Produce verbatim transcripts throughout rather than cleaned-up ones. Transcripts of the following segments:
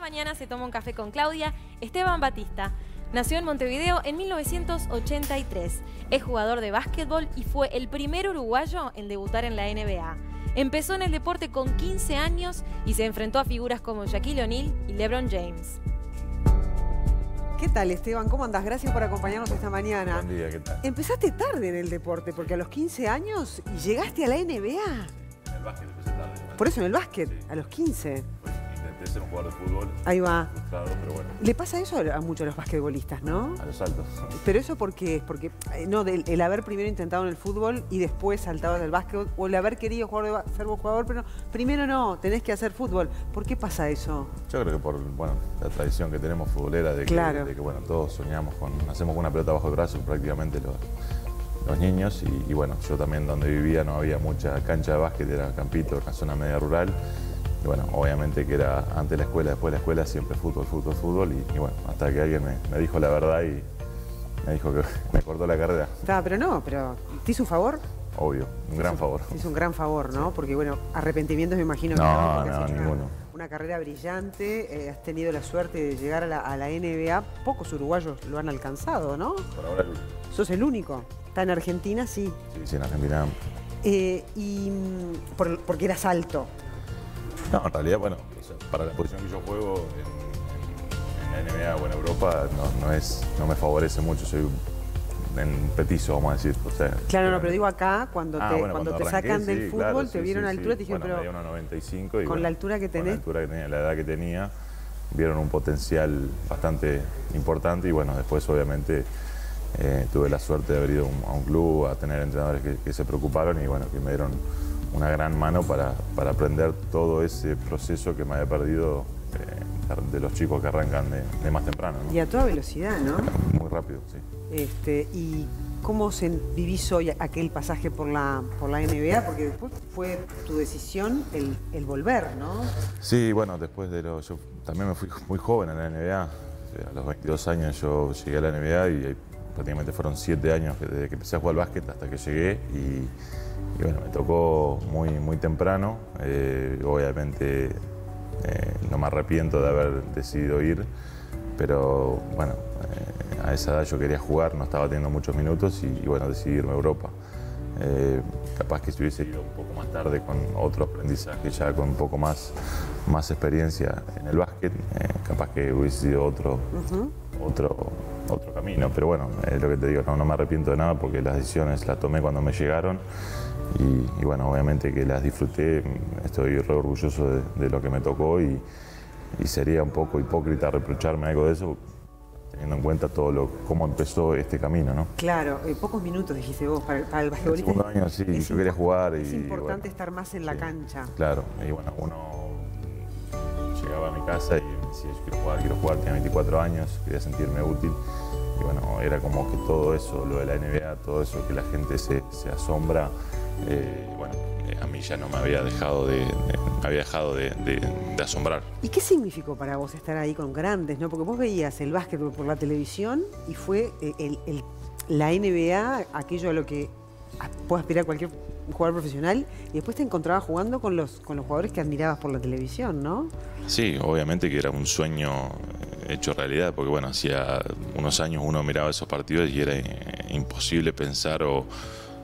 mañana se toma un café con Claudia Esteban Batista. Nació en Montevideo en mil novecientos ochenta y tres. Es jugador de básquetbol y fue el primer uruguayo en debutar en la N B A. Empezó en el deporte con quince años y se enfrentó a figuras como Shaquille O'Neal y LeBron James. ¿Qué tal, Esteban? ¿Cómo andás? Gracias por acompañarnos esta mañana. Buen día, ¿qué tal? Empezaste tarde en el deporte, porque a los quince años llegaste a la N B A. En el básquet empecé tarde. Por eso en el básquet, sí. A los quince. Pues intenté ser un jugador de fútbol. Ahí va. Frustrado, pero bueno. Le pasa eso a muchos los basquetbolistas, ¿no? A los saltos. Pero eso porque es porque, no, el, el haber primero intentado en el fútbol y después saltado del básquet, o el haber querido jugar de, ser un jugador, pero primero no, tenés que hacer fútbol. ¿Por qué pasa eso? Yo creo que por, bueno, la tradición que tenemos futbolera de que, claro. de que bueno, todos soñamos con, nacemos con una pelota bajo el brazo prácticamente los, los niños y, y bueno, yo también donde vivía no había mucha cancha de básquet, era campito, una zona media rural. Y bueno, obviamente que era antes la escuela, después la escuela, siempre fútbol, fútbol, fútbol. Y, y bueno, hasta que alguien me, me dijo la verdad y me dijo que me cortó la carrera. Está, pero no, pero ¿te hizo un favor? Obvio, un gran hizo, favor. Es un gran favor, ¿no? Sí. Porque bueno, arrepentimientos me imagino que no. No, no, ninguno. Una carrera brillante, eh, has tenido la suerte de llegar a la, a la N B A. Pocos uruguayos lo han alcanzado, ¿no? Por ahora el único. Sos el único. Está en Argentina, sí. Sí, sí, en Argentina. Eh, y por, porque eras alto. No, en realidad, bueno, o sea, para la posición que yo juego en, en, en la N B A o en Europa no, no, es, no me favorece mucho, soy en petizo, vamos a decir. O sea, claro, no, no, pero digo acá, cuando ah, te, bueno, cuando cuando te arranqué, sacan del sí, fútbol, claro, te sí, vieron sí, altura, sí. te dijeron, bueno, pero... Bueno, me dio uno noventa y cinco y con bueno, la altura que tenés. Con la altura que tenía, la edad que tenía, vieron un potencial bastante importante y bueno, después obviamente eh, tuve la suerte de haber ido a un club, a tener entrenadores que, que se preocuparon y bueno, que me dieron una gran mano para, para aprender todo ese proceso que me había perdido eh, de los chicos que arrancan de, de más temprano, ¿no? Y a toda velocidad, ¿no? Muy rápido, sí. Este, ¿y cómo se vivís hoy aquel pasaje por la, por la N B A? Porque después fue tu decisión el, el volver, ¿no? Sí, bueno, después de lo... Yo también me fui muy joven a la N B A. A los veintidós años yo llegué a la N B A y prácticamente fueron siete años desde que empecé a jugar al básquet hasta que llegué y... Y bueno, me tocó muy, muy temprano, eh, obviamente eh, no me arrepiento de haber decidido ir, pero bueno, eh, a esa edad yo quería jugar, no estaba teniendo muchos minutos y, y bueno, decidí irme a Europa. Eh, capaz que si hubiese ido un poco más tarde con otro aprendizaje, ya con un poco más, más experiencia en el básquet, eh, capaz que hubiese sido otro, uh-huh. otro, otro camino, pero bueno, es eh, lo que te digo, no, no me arrepiento de nada porque las decisiones las tomé cuando me llegaron. Y, y bueno, obviamente que las disfruté, estoy re orgulloso de, de lo que me tocó y, y sería un poco hipócrita reprocharme algo de eso, teniendo en cuenta todo lo cómo empezó este camino, ¿no? Claro, eh, pocos minutos dijiste vos para, para el basquetbolista. El segundo año sí, es yo quería jugar. Es y, importante bueno, estar más en la sí, cancha. Claro, y bueno, uno llegaba a mi casa y me decía yo quiero jugar, quiero jugar, tenía veinticuatro años, quería sentirme útil. Y bueno, era como que todo eso, lo de la N B A, todo eso que la gente se, se asombra, eh, bueno, eh, a mí ya no me había dejado, de, de, me había dejado de, de, de asombrar. ¿Y qué significó para vos estar ahí con grandes, no? Porque vos veías el básquet por la televisión y fue el, el, la N B A, aquello a lo que puede aspirar cualquier jugador profesional, y después te encontrabas jugando con los, con los jugadores que admirabas por la televisión, ¿no? Sí, obviamente que era un sueño hecho realidad, porque bueno, hacía unos años uno miraba esos partidos y era imposible pensar o,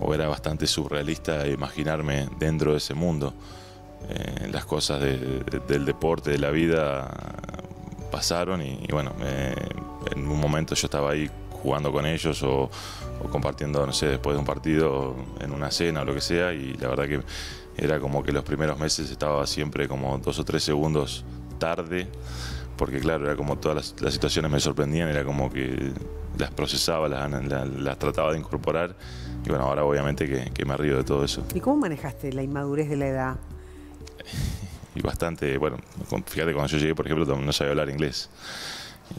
o era bastante surrealista imaginarme dentro de ese mundo. Eh, las cosas de, de, del deporte, de la vida pasaron y, y bueno, eh, en un momento yo estaba ahí jugando con ellos o, o compartiendo, no sé, después de un partido en una cena o lo que sea y la verdad que era como que los primeros meses estaba siempre como dos o tres segundos tarde porque claro, era como todas las, las situaciones me sorprendían, era como que las procesaba, las, las, las trataba de incorporar y bueno, ahora obviamente que, que me río de todo eso. ¿Y cómo manejaste la inmadurez de la edad? Y bastante, bueno, fíjate cuando yo llegué, por ejemplo, no sabía hablar inglés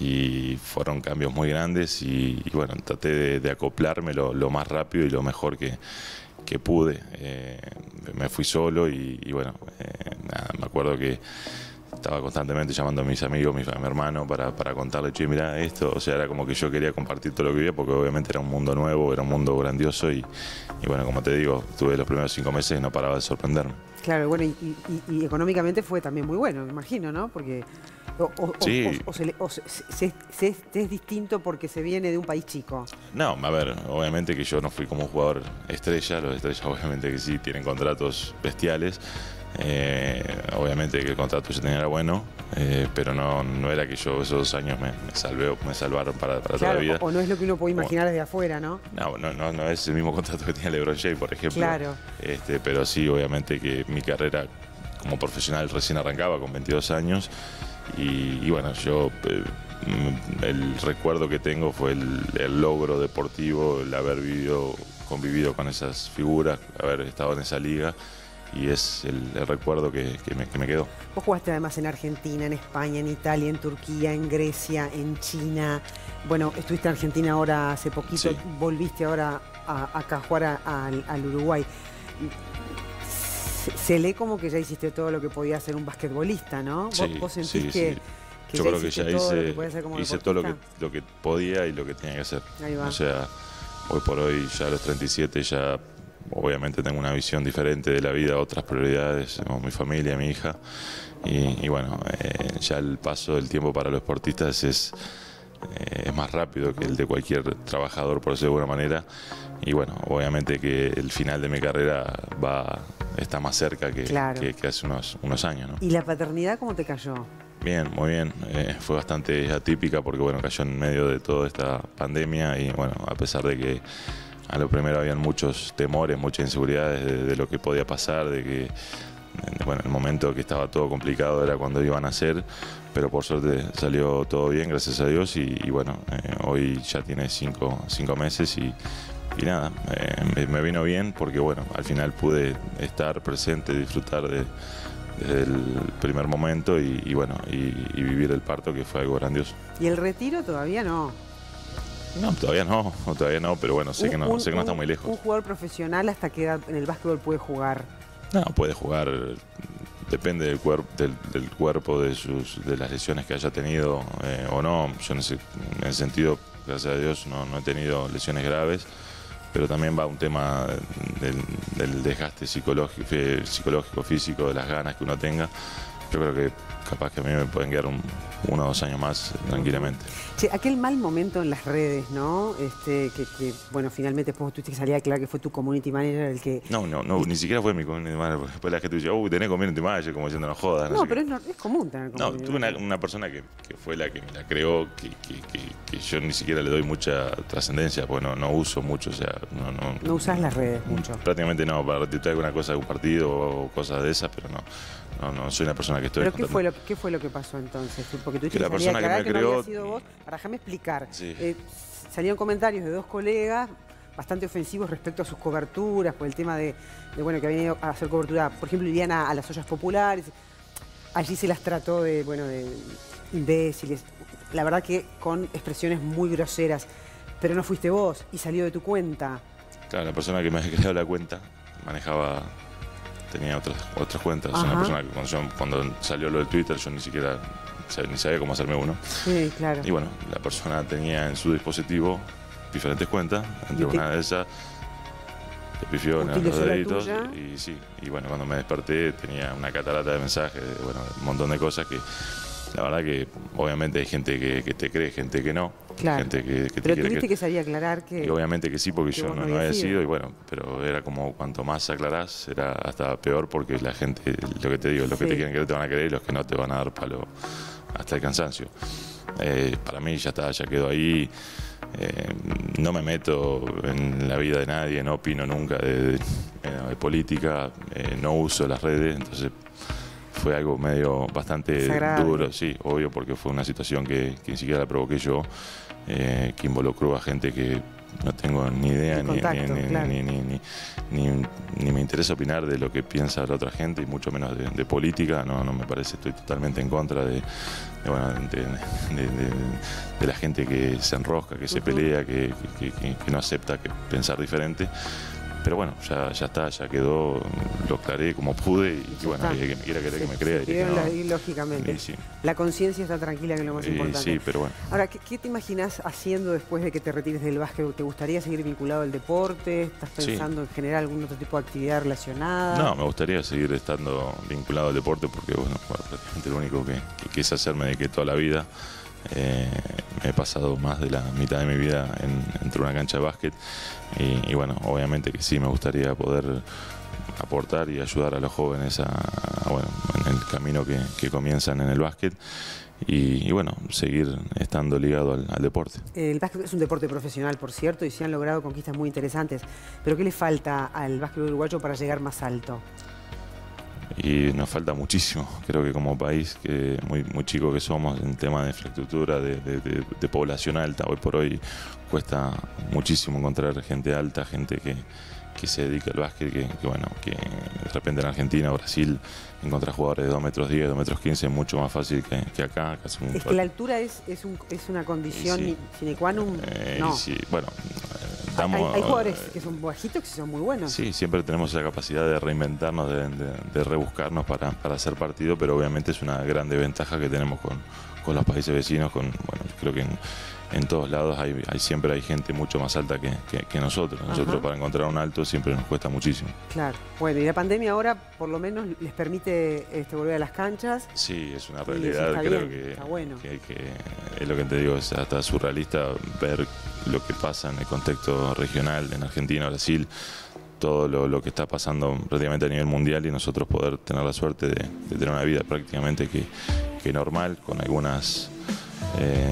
y fueron cambios muy grandes y, y bueno, traté de, de acoplarme lo, lo más rápido y lo mejor que, que pude. Eh, me fui solo y, y bueno, eh, nada, me acuerdo que estaba constantemente llamando a mis amigos, a mi, a mi hermano, para, para contarle, che, mirá esto. O sea, era como que yo quería compartir todo lo que vivía, porque obviamente era un mundo nuevo, era un mundo grandioso. Y, y bueno, como te digo, tuve los primeros cinco meses y no paraba de sorprenderme. Claro, bueno, y, y, y económicamente fue también muy bueno, me imagino, ¿no? Porque O, o, sí. o, o, o, se, o se, se, se, se es distinto porque se viene de un país chico. No, a ver, obviamente que yo no fui como un jugador estrella. Los estrellas obviamente que sí, tienen contratos bestiales. Eh, obviamente que el contrato yo tenía era bueno, eh, pero no, no era que yo esos dos años me, me salvé, me salvaron para, para claro, toda la vida. O no es lo que uno puede imaginar como, desde afuera, ¿no? No, no, no, no es el mismo contrato que tenía LeBron James, por ejemplo. Claro. Este, pero sí, obviamente que mi carrera como profesional recién arrancaba con veintidós años y, y bueno, yo eh, el recuerdo que tengo fue el, el logro deportivo, el haber vivido, convivido con esas figuras, haber estado en esa liga. Y es el, el recuerdo que, que, me, que me quedó. Vos jugaste además en Argentina, en España, en Italia, en Turquía, en Grecia, en China. Bueno, estuviste en Argentina ahora hace poquito, sí. Volviste ahora a, acá a jugar a, a, al Uruguay. Se, se lee como que ya hiciste todo lo que podía hacer un basquetbolista, ¿no? Sí, ¿Vos, vos sentís sí, que, sí. que yo creo que ya todo hice lo que, como hice todo lo que, lo que podía y lo que tenía que hacer. Ahí va. O sea, hoy por hoy ya a los treinta y siete ya... Obviamente tengo una visión diferente de la vida, otras prioridades, como mi familia, mi hija. Y, y bueno, eh, ya el paso del tiempo para los deportistas es, eh, es más rápido que el de cualquier trabajador, por decirlo de alguna manera. Y bueno, obviamente que el final de mi carrera va, está más cerca que, claro. que, que hace unos, unos años, ¿no? ¿Y la paternidad cómo te cayó? Bien, muy bien. Eh, fue bastante atípica porque bueno, cayó en medio de toda esta pandemia y bueno, a pesar de que a lo primero habían muchos temores, muchas inseguridades de, de lo que podía pasar, de que, bueno, el momento que estaba todo complicado era cuando iban a hacer, pero por suerte salió todo bien, gracias a Dios, y, y bueno, eh, hoy ya tiene cinco, cinco meses y, y nada, eh, me vino bien porque, bueno, al final pude estar presente, disfrutar de, desde el primer momento y, y bueno, y, y vivir el parto, que fue algo grandioso. ¿Y el retiro todavía no? No, todavía no, todavía no, pero bueno, sé que no, un, sé que no está muy lejos. ¿Un jugador profesional hasta qué edad en el básquetbol puede jugar? No, puede jugar, depende del, cuerp del, del cuerpo, de, sus, de las lesiones que haya tenido eh, o no. Yo en ese, en ese sentido, gracias a Dios, no, no he tenido lesiones graves, pero también va un tema del, del desgaste psicológico, psicológico, físico, de las ganas que uno tenga. Yo creo que capaz que a mí me pueden quedar un, uno o dos años más tranquilamente. Sí, aquel mal momento en las redes, ¿no? Este, que, que, bueno, finalmente después tuviste que salir a aclarar que fue tu community manager el que... No, no, no, ni siquiera fue mi community manager, porque después la gente dice, uy, tenés community manager, como diciendo, no jodas. No, no sé pero es, es común tener community manager. No, tuve una, una persona que, que fue la que me la creó, que, que, que, que yo ni siquiera le doy mucha trascendencia, porque no, no uso mucho, o sea... No, no, no usás las redes mucho. Prácticamente no, para retuitear alguna cosa de un partido o cosas de esas, pero no. No, no, soy una persona que estoy... ¿Pero qué fue, lo, qué fue lo que pasó entonces? Porque tú dijiste que la persona que me que creó... No había sido vos. Ahora, déjame explicar. Sí. Eh, salieron comentarios de dos colegas bastante ofensivos respecto a sus coberturas, por el tema de, de bueno, que habían ido a hacer cobertura, por ejemplo, irían a, a las ollas populares. Allí se las trató de, bueno, de imbéciles. La verdad que con expresiones muy groseras. Pero no fuiste vos y salió de tu cuenta. Claro, la persona que me había creado la cuenta manejaba... Tenía otras, otras cuentas. Ajá. Una persona que cuando, yo, cuando salió lo del Twitter yo ni siquiera ni sabía cómo hacerme uno. Sí, claro. Y bueno, la persona tenía en su dispositivo diferentes cuentas. Entre una de esas le pifió en los deditos. Y sí. Y bueno, cuando me desperté tenía una catarata de mensajes, bueno, un montón de cosas que la verdad que obviamente hay gente que, que te cree, gente que no. Claro. Gente que, que pero te tuviste que, que salir a aclarar que... Y obviamente que sí, porque que yo no, no había sido. Y bueno, pero era como cuanto más aclarás, era hasta peor porque la gente, lo que te digo, los sí. que te quieren creer te van a creer y los que no te van a dar palo hasta el cansancio. Eh, para mí ya está, ya quedó ahí. Eh, no me meto en la vida de nadie, no opino nunca de, de, de, de política, eh, no uso las redes, entonces... Fue algo medio bastante duro, sí, obvio, porque fue una situación que, que ni siquiera la provoqué yo, eh, que involucró a gente que no tengo ni idea, ni, contacto, ni, ni, claro. ni, ni, ni, ni, ni me interesa opinar de lo que piensa la otra gente, y mucho menos de, de política, no, no me parece, estoy totalmente en contra de, de, bueno, de, de, de, de la gente que se enrosca, que se uh-huh. pelea, que, que, que, que no acepta que pensar diferente. pero bueno, ya, ya está, ya quedó, lo aclaré como pude y, y bueno, el que me quiera querer que me crea. Y, no. Y lógicamente, y sí. La conciencia está tranquila, que es lo más importante. Y sí, pero bueno. Ahora, ¿qué, ¿qué te imaginas haciendo después de que te retires del básquet? ¿Te gustaría seguir vinculado al deporte? ¿Estás pensando sí. en generar algún otro tipo de actividad relacionada? No, me gustaría seguir estando vinculado al deporte porque, bueno, prácticamente lo único que, que quise hacerme de que toda la vida. Eh, he pasado más de la mitad de mi vida en, entre una cancha de básquet y, y bueno, obviamente que sí me gustaría poder aportar y ayudar a los jóvenes a, a, bueno, en el camino que, que comienzan en el básquet y, y bueno, seguir estando ligado al, al deporte. El básquet es un deporte profesional, por cierto, y se han logrado conquistas muy interesantes, pero ¿qué le falta al básquet uruguayo para llegar más alto? Y nos falta muchísimo, creo que como país, que muy, muy chico que somos en tema de infraestructura, de, de, de, de población alta, hoy por hoy cuesta muchísimo encontrar gente alta, gente que, que se dedica al básquet, que, que bueno, que de repente en Argentina o Brasil encontrar jugadores de dos metros diez, dos metros quince es mucho más fácil que, que acá. Casi es que la altura es, es, un, es una condición sí. sine qua non. Eh, no. sí. Bueno, Estamos, hay, hay jugadores que son bajitos que son muy buenos. Sí, siempre tenemos la capacidad de reinventarnos, de, de, de rebuscarnos para, para hacer partido, pero obviamente es una gran desventaja que tenemos con, con los países vecinos. Con, bueno, creo que en, en todos lados hay, hay siempre hay gente mucho más alta que, que, que nosotros. Nosotros Ajá. para encontrar un alto siempre nos cuesta muchísimo. Claro. Bueno, y la pandemia ahora por lo menos les permite este, volver a las canchas. Sí, es una realidad. Creo bien, que, está bueno. que, que es lo que te digo, es hasta surrealista ver lo que pasa en el contexto regional, en Argentina, Brasil, todo lo, lo que está pasando prácticamente a nivel mundial y nosotros poder tener la suerte de, de tener una vida prácticamente que, que normal, con algunas eh,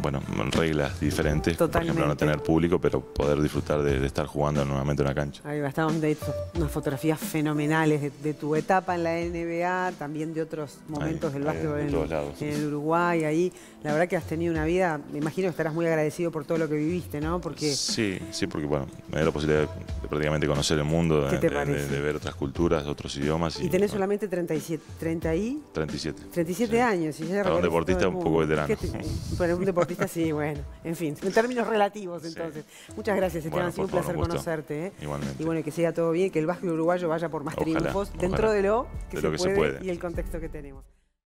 bueno, reglas diferentes, Totalmente. Por ejemplo no tener público, pero poder disfrutar de, de estar jugando nuevamente en una cancha. Ahí va, estaban de hecho unas fotografías fenomenales de, de tu etapa en la N B A, también de otros momentos ahí, del básquetbol en, en, lados, en sí. el Uruguay, ahí. La verdad que has tenido una vida, me imagino que estarás muy agradecido por todo lo que viviste, ¿no? Porque sí, sí, porque bueno, me dio la posibilidad de, de prácticamente conocer el mundo, de, de, de, de ver otras culturas, otros idiomas. Y, y tenés bueno. solamente treinta y siete, treinta y... treinta y siete. treinta y siete sí. años. Y ya para un deportista un poco veterano. Es que te, para un deportista sí, bueno, en fin, en términos relativos entonces. Sí. Muchas gracias, Esteban, bueno, ha sido un placer favor, un conocerte. ¿eh? Igualmente. Y bueno, que siga todo bien, que el básquet uruguayo vaya por más ojalá, triunfos ojalá. dentro de lo que, de se, lo que puede se puede y el contexto que tenemos.